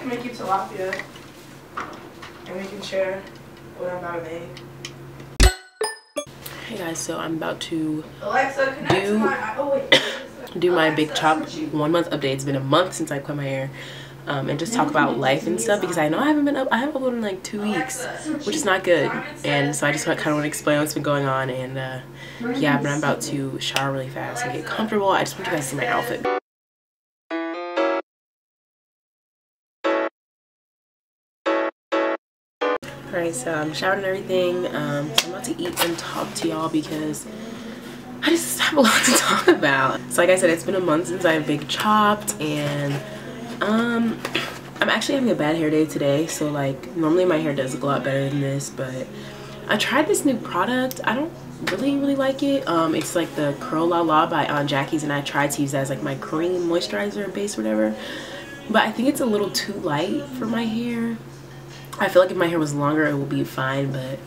can make you tilapia, and we can share what I'm about to make. Hey guys, so I'm about to Alexa, do my Big Chop 1 month update. It's been a month since I cut my hair, and just talk about life and stuff, because I know I haven't been up. I haven't uploaded in like 2 weeks, which is not good. And so I just kind of want to explain what's been going on, and yeah, but I'm about to shower really fast and get comfortable. I just want you guys to see my outfit. Alright, so I'm showering and everything, so I'm about to eat and talk to y'all because I just have a lot to talk about. So like I said, it's been a month since I've Big Chopped, and I'm actually having a bad hair day today. So like, normally my hair does look a lot better than this, but I tried this new product. I don't really like it. It's like the Curl La La by Aunt Jackie's, and I tried to use that as like my cream, moisturizer, and base, whatever. But I think it's a little too light for my hair. I feel like if my hair was longer, it would be fine, but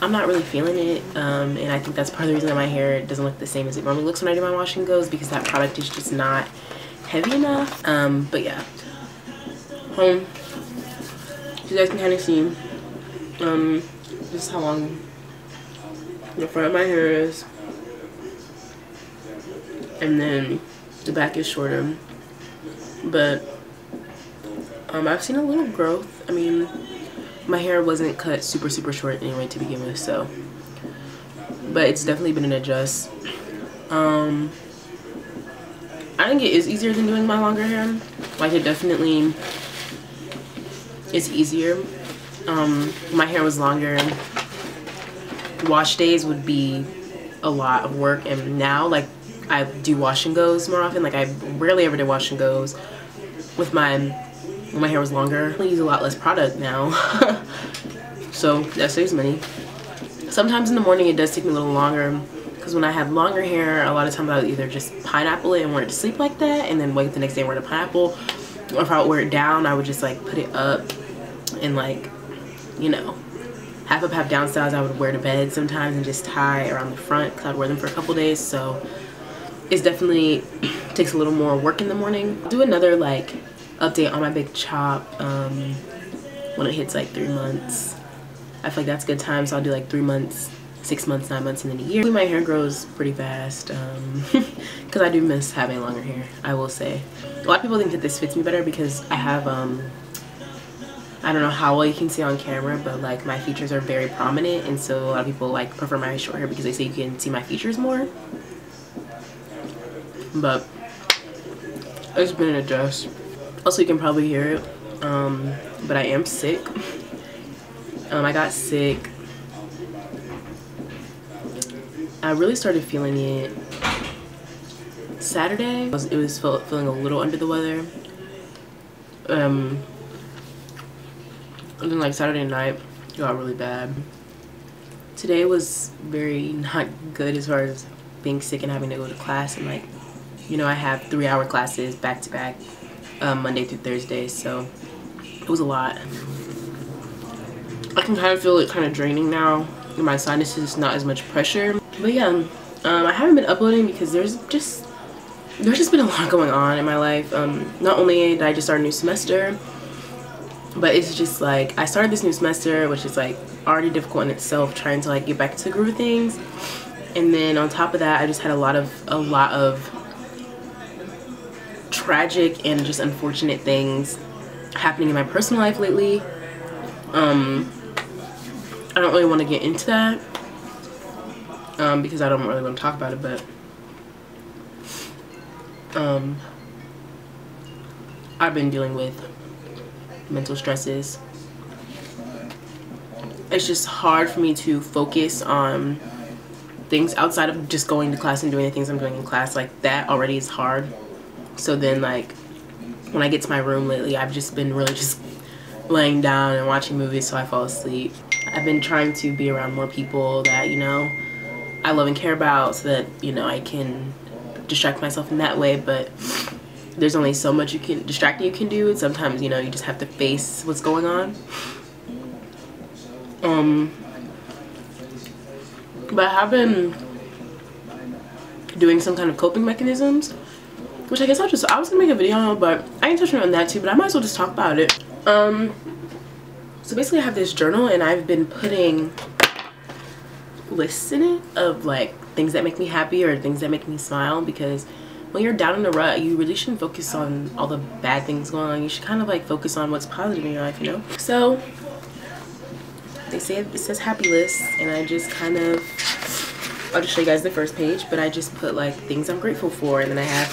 I'm not really feeling it, and I think that's part of the reason that my hair doesn't look the same as it normally looks when I do my wash and goes, because that product is just not heavy enough. But yeah, home. You guys can kind of see just how long the front of my hair is, and then the back is shorter, but I've seen a little growth. I mean, my hair wasn't cut super short anyway to begin with, so, but it's definitely been an adjust. I think it is easier than doing my longer hair. Like, it definitely is easier. My hair was longer, wash days would be a lot of work, and now, like, I do wash and goes more often. Like, I rarely ever did wash and goes with my when my hair was longer. I use a lot less product now, so that saves money. Sometimes in the morning it does take me a little longer, because when I have longer hair, a lot of times I'll either just pineapple it and wear it to sleep like that, and then wake up the next day and wear the pineapple. Or if I would wear it down, I would just like put it up and, like, you know, half up, half down styles I would wear to bed sometimes, and just tie around the front, because I'd wear them for a couple days. So it's definitely takes a little more work in the morning. I'll do another like update on my Big Chop when it hits like 3 months. I feel like that's a good time, so I'll do like 3 months, 6 months, 9 months, and then a year. My hair grows pretty fast because I do miss having longer hair, I will say. A lot of people think that this fits me better because I have I don't know how well you can see on camera, but like my features are very prominent, and so a lot of people like prefer my short hair because they say you can see my features more. But it's been an adjust. Also, you can probably hear it, but I am sick. I got sick. I really started feeling it Saturday. It was feeling a little under the weather. And then like Saturday night, it got really bad. Today was very not good as far as being sick and having to go to class, and like, you know, I have 3-hour classes back to back. Monday through Thursday, so it was a lot. I can kind of feel it kind of draining now. My sinuses, not as much pressure. But yeah, I haven't been uploading because there's just been a lot going on in my life. Not only did I just start a new semester, but it's just like I started this new semester, which is like already difficult in itself, trying to like get back to the groove of things. And then on top of that, I just had a lot of tragic and just unfortunate things happening in my personal life lately. I don't really want to get into that because I don't really want to talk about it, but I've been dealing with mental stresses. It's just hard for me to focus on things outside of just going to class and doing the things I'm doing in class. Like, that already is hard. So then, like, when I get to my room lately, I've just been really just laying down and watching movies so I fall asleep. I've been trying to be around more people that, you know, I love and care about, so that, you know, I can distract myself in that way. But there's only so much distracting you can do, and sometimes, you know, you just have to face what's going on. But I have been doing some kind of coping mechanisms, which I guess I was gonna make a video on, but I ain't touching on that too, but I might as well just talk about it. So basically I have this journal and I've been putting lists in it of like things that make me happy or things that make me smile, because when you're down in a rut, you really shouldn't focus on all the bad things going on. You should kind of like focus on what's positive in your life, you know? So they say it says happy list, and I just kind of, I'll just show you guys the first page, but I just put like things I'm grateful for, and then I have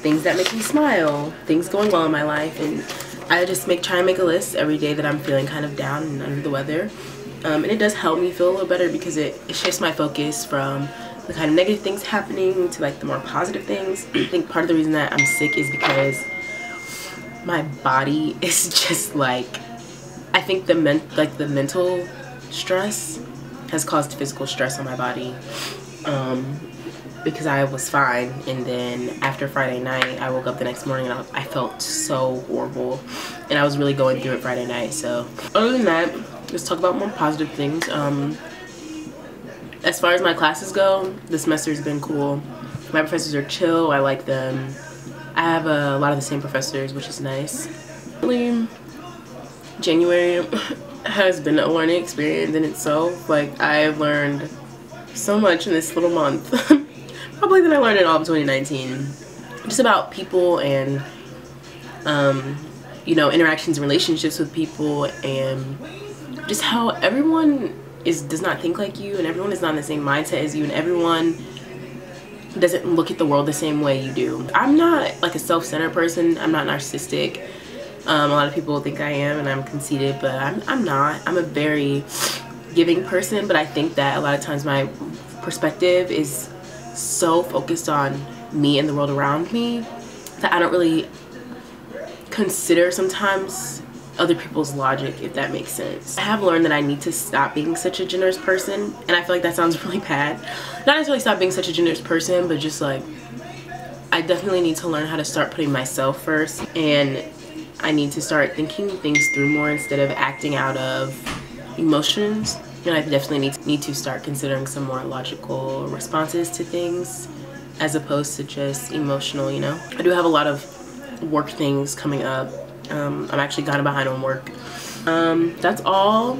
things that make me smile, things going well in my life, and I just try and make a list every day that I'm feeling kind of down and under the weather. And it does help me feel a little better, because it shifts my focus from the kind of negative things happening to like the more positive things. I think part of the reason that I'm sick is because my body is just like, I think the mental stress has caused physical stress on my body. Because I was fine, and then after Friday night I woke up the next morning and I felt so horrible, and I was really going through it Friday night. So other than that, let's talk about more positive things. As far as my classes go, the semester's been cool. My professors are chill, I like them. I have a lot of the same professors, which is nice. Really, January has been a learning experience in itself. Like, I have learned so much in this little month. Probably than I learned in all of 2019, just about people and you know, interactions and relationships with people, and just how everyone does not think like you, and everyone is not in the same mindset as you, and everyone doesn't look at the world the same way you do. I'm not like a self-centered person. I'm not narcissistic. A lot of people think I am, and I'm conceited, but I'm not. I'm a very giving person, but I think that a lot of times my perspective is so focused on me and the world around me that I don't really consider sometimes other people's logic, if that makes sense. I have learned that I need to stop being such a generous person, and I feel like that sounds really bad. Not necessarily stop being such a generous person, but just like, I definitely need to learn how to start putting myself first, and I need to start thinking things through more instead of acting out of emotions. And I definitely need to start considering some more logical responses to things as opposed to just emotional, you know. I do have a lot of work things coming up. I'm actually kind of behind on work. That's all.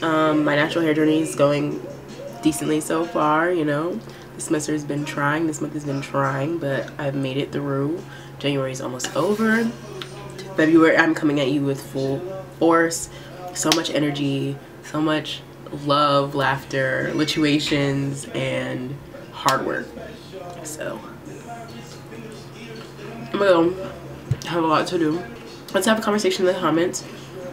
My natural hair journey is going decently so far, you know. This semester has been trying, this month has been trying, but I've made it through. January is almost over. February, I'm coming at you with full force. So much energy, so much love, laughter, lituations, and hard work. So I'm gonna have a lot to do. Let's have a conversation in the comments.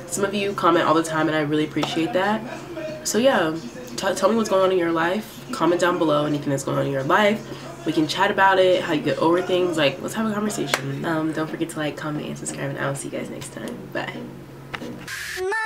Some of you comment all the time, and I really appreciate that. So yeah, tell me what's going on in your life. Comment down below anything that's going on in your life. We can chat about it, how you get over things. Like, let's have a conversation. Don't forget to like, comment, and subscribe, and I'll see you guys next time. Bye.